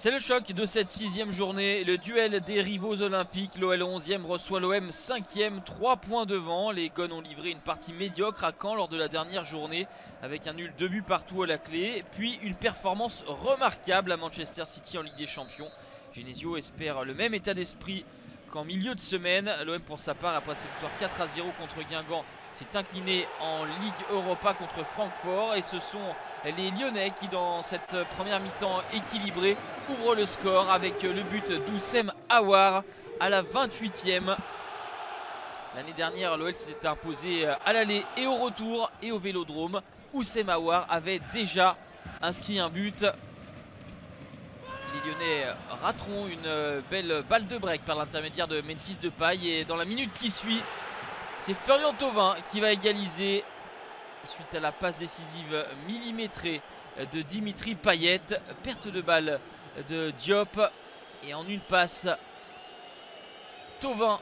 C'est le choc de cette 6e journée, le duel des rivaux olympiques. L'OL 11e reçoit l'OM 5e, 3 points devant. Les Gones ont livré une partie médiocre à Caen lors de la dernière journée avec un nul 2 buts partout à la clé. Puis une performance remarquable à Manchester City en Ligue des Champions. Genesio espère le même état d'esprit qu'en milieu de semaine. L'OM pour sa part, après sa victoire 4-0 contre Guingamp, s'est incliné en Ligue Europa contre Francfort, et ce sont les Lyonnais qui, dans cette première mi-temps équilibrée, ouvrent le score avec le but d'Houssem Aouar à la 28e. L'année dernière, l'OL s'était imposé à l'aller et au retour, et au Vélodrome. Houssem Aouar avait déjà inscrit un but. Les Lyonnais rateront une belle balle de break par l'intermédiaire de Memphis Depay, et dans la minute qui suit, c'est Florian Thauvin qui va égaliser suite à la passe décisive millimétrée de Dimitri Payet. Perte de balle de Diop, et en une passe, Thauvin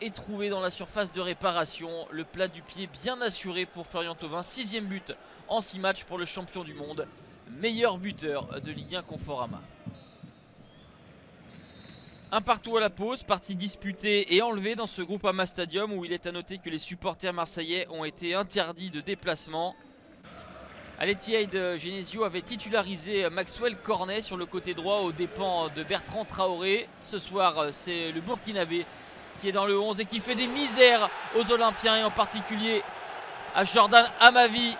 est trouvé dans la surface de réparation. Le plat du pied bien assuré pour Florian Thauvin. 6e but en 6 matchs pour le champion du monde. Meilleur buteur de Ligue 1 Conforama. Un partout à la pause, partie disputée et enlevée dans ce Groupama Stadium, où il est à noter que les supporters marseillais ont été interdits de déplacement. À l'Etihad, Genesio avait titularisé Maxwell Cornet sur le côté droit aux dépens de Bertrand Traoré. Ce soir, c'est le Burkinabé qui est dans le 11 et qui fait des misères aux Olympiens, et en particulier à Jordan Amavi.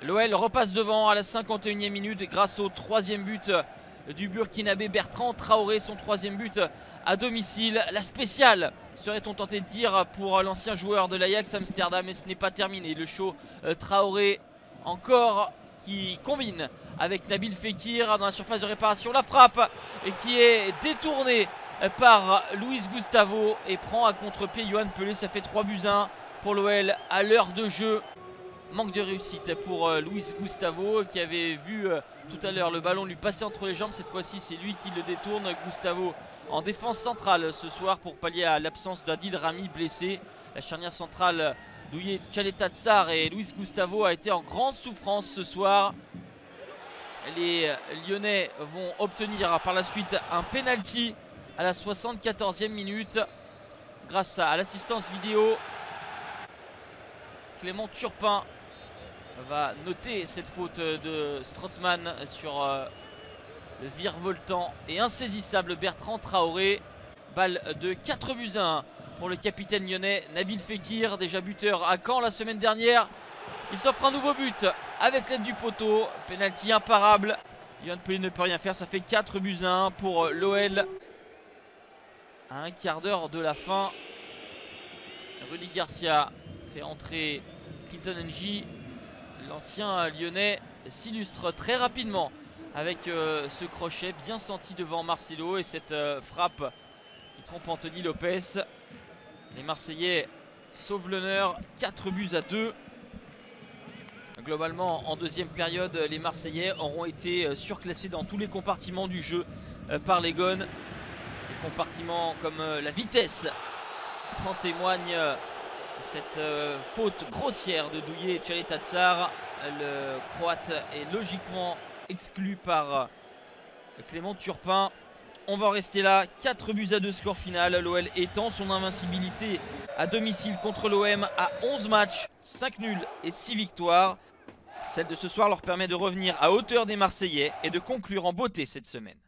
L'OL repasse devant à la 51e minute grâce au 3e but du Burkinabé Bertrand Traoré, son 3e but à domicile. La spéciale, serait-on tenté de dire, pour l'ancien joueur de l'Ajax Amsterdam, mais ce n'est pas terminé. Le show Traoré encore qui combine avec Nabil Fekir dans la surface de réparation. La frappe et qui est détournée par Luis Gustavo et prend à contre-pied Yohann Pelé. Ça fait 3-1 pour l'OL à l'heure de jeu. Manque de réussite pour Luis Gustavo, qui avait vu tout à l'heure le ballon lui passer entre les jambes. Cette fois-ci, c'est lui qui le détourne. Gustavo en défense centrale ce soir pour pallier à l'absence d'Adil Rami, blessé. La charnière centrale Duje Caleta-Car et Luis Gustavo a été en grande souffrance ce soir. Les Lyonnais vont obtenir par la suite un penalty à la 74e minute grâce à l'assistance vidéo. Clément Turpin va noter cette faute de Strootman sur le virevoltant et insaisissable Bertrand Traoré. Balle de 4-1 pour le capitaine lyonnais Nabil Fekir, déjà buteur à Caen la semaine dernière. Il s'offre un nouveau but avec l'aide du poteau. Penalty imparable. Yohann Pelé ne peut rien faire. Ça fait 4-1 pour l'OL. À un quart d'heure de la fin, Rudy Garcia fait entrer Clinton Njie. L'ancien lyonnais s'illustre très rapidement avec ce crochet bien senti devant Marcelo et cette frappe qui trompe Anthony Lopes. Les Marseillais sauvent l'honneur, 4-2. Globalement, en deuxième période, les Marseillais auront été surclassés dans tous les compartiments du jeu par les Gones. Les compartiments comme la vitesse en témoigne. Cette faute grossière de Duje Caleta-Car, le Croate est logiquement exclu par Clément Turpin. On va en rester là, 4-2 score final. L'OL étend son invincibilité à domicile contre l'OM à 11 matchs, 5 nuls et 6 victoires. Celle de ce soir leur permet de revenir à hauteur des Marseillais et de conclure en beauté cette semaine.